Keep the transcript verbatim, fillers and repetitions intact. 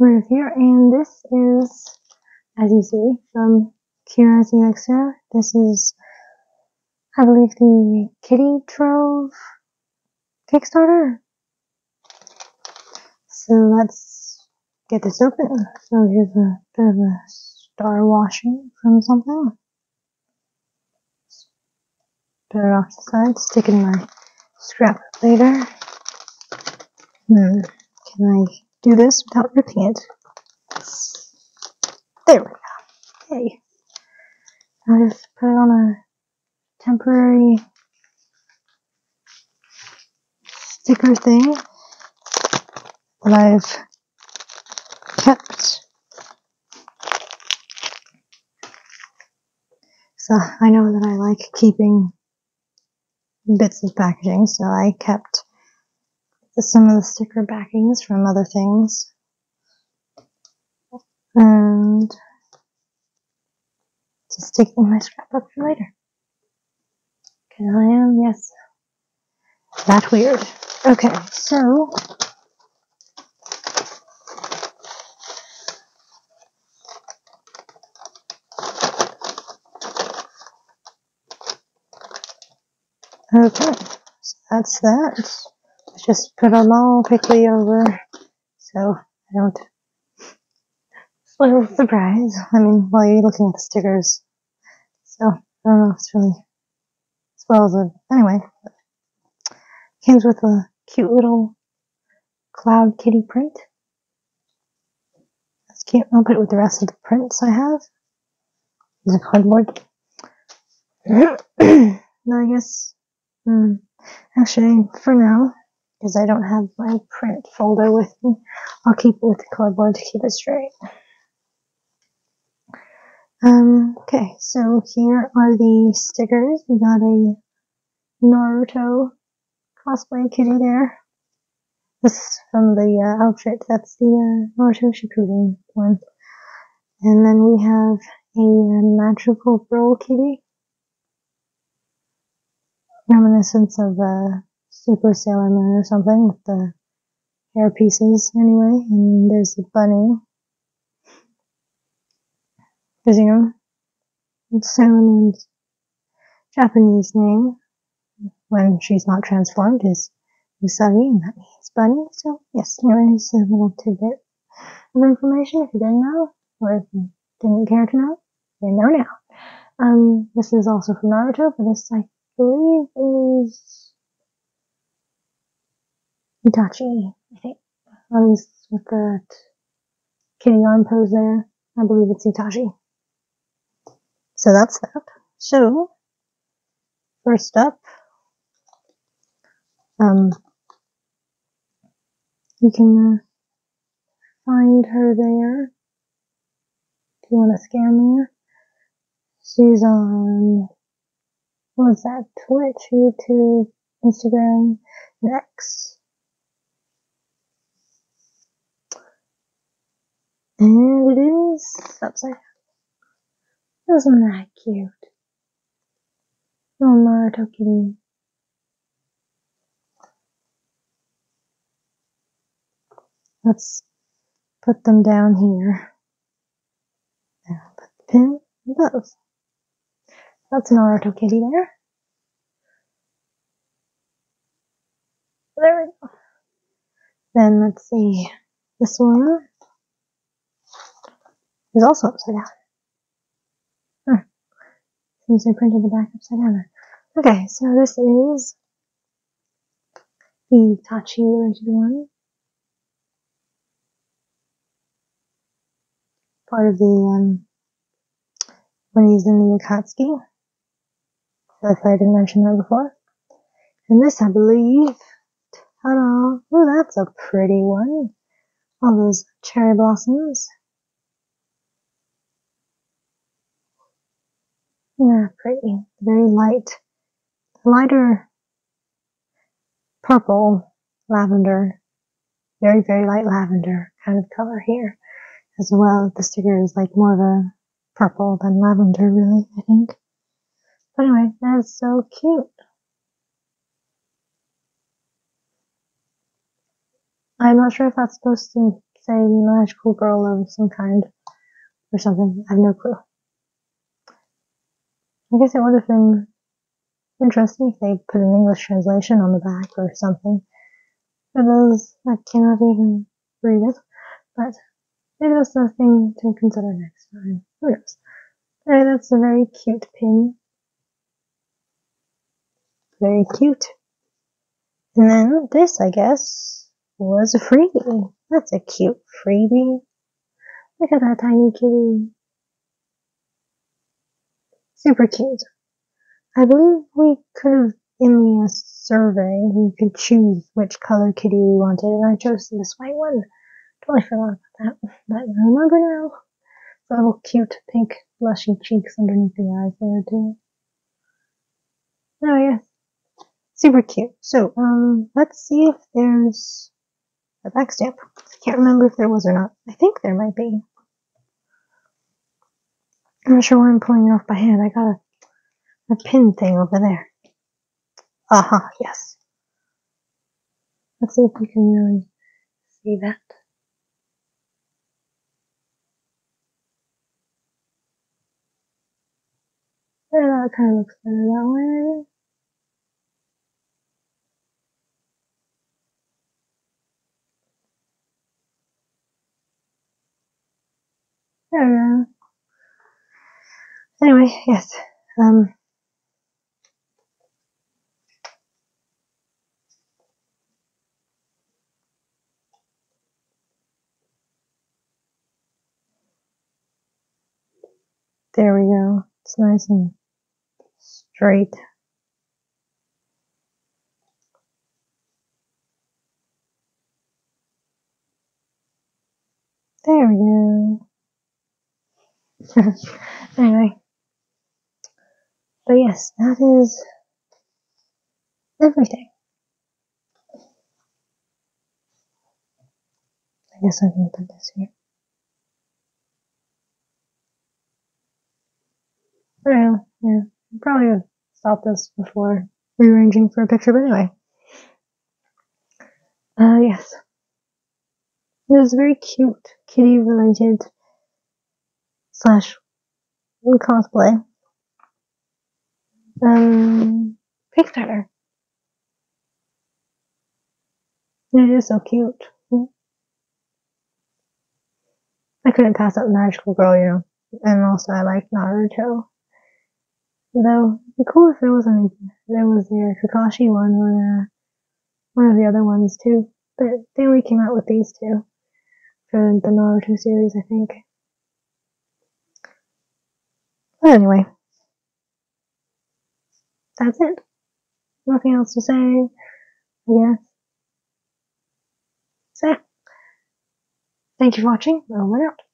We're here, and this is, as you see, from Kiras Elixir. This is, I believe, the Kitty Trove Kickstarter. So let's get this open. So here's a bit of a star washing from something. Put it off to the side, stick it in my scrap later. Hmm, can I do this without ripping it? There we go. Yay. I'll just put it on a temporary sticker thing that I've kept. So I know that I like keeping bits of packaging, so I kept some of the sticker backings from other things. And just stick in my scrapbook for later. Can I am? Yes. That weird. Okay, so Okay, so that's that. Let's just put them all quickly over so I don't. A little surprise. I mean, while you're looking at the stickers, so I don't know if it's really as well as a. Anyway, comes with a cute little cloud kitty print. That's cute. I'll put it with the rest of the prints I have. There's a cardboard. No, I guess. Hmm. Actually, for now, because I don't have my print folder with me, I'll keep it with the cardboard to keep it straight. Um, okay, so here are the stickers. We got a Naruto cosplay kitty there. This is from the uh, outfit. That's the uh, Naruto Shippuden one. And then we have a magical girl kitty. Reminiscence of uh, Super Sailor Moon or something with the hair pieces anyway. And there's the bunny. Because, you know, Sailor Moon's Japanese name, when she's not transformed, is Usagi, and that means bunny. So, yes, anyways, a little tidbit of information if you didn't know, or if you didn't care to know, you know now. Um, this is also from Naruto, but this, I believe, is Itachi, I think. At least with that kitty arm pose there, I believe it's Itachi. So that's that. So, first up, um, you can uh, find her there if you want to scan there. She's on, what was that, Twitch, YouTube, Instagram, and X. And it is upside down. Isn't that cute? Little Naruto kitty. Let's put them down here. And put the pin in those. That's Naruto kitty there. There we go. Then let's see. This one is also upside down. Since I printed the back upside down. Okay, so this is the Itachi related one. Part of the, um, when he's in the Yukatsuki. So if I didn't mention that before. And this, I believe, ta-da! Oh, that's a pretty one. All those cherry blossoms. Yeah, pretty. Very light. Lighter purple, lavender. Very, very light lavender kind of color here as well. The sticker is like more of a purple than lavender, really, I think. But anyway, that's so cute. I'm not sure if that's supposed to a magical girl of some kind or something. I have no clue. I guess it would have been interesting if they put an English translation on the back or something for those that cannot even read it, but maybe that's something to consider next time. Who knows? Alright, that's a very cute pin. Very cute. And then this, I guess, was a freebie. That's a cute freebie. Look at that tiny kitty. Super cute. I believe we could have, in the survey, we could choose which color kitty we wanted, and I chose this white one. Totally forgot about that, but I remember now. The little cute pink blushy cheeks underneath the eyes there too. Oh yeah. Super cute. So, um, let's see if there's a back stamp. I can't remember if there was or not. I think there might be. I'm not sure why I'm pulling it off by hand. I got a, a pin thing over there. Uh-huh, yes. Let's see if we can really see that. Yeah, that kind of looks better that way. There we go. Anyway, yes. Um, there we go. It's nice and straight. There we go. Anyway, but yes, that is everything. I guess I can put this here. Well, yeah, I probably would have stopped this before rearranging for a picture, but anyway. Uh, yes. It was very cute, kitty related slash cosplay. Um, Kickstarter. It is so cute. I couldn't pass up Magical Girl, you know. And also, I like Naruto. Though, it'd be cool if there wasn't. There was the Kakashi one or uh, one of the other ones too. But they only came out with these two for the Naruto series, I think. But anyway, that's it. Nothing else to say, I guess. So, yeah. Thank you for watching. Over and out.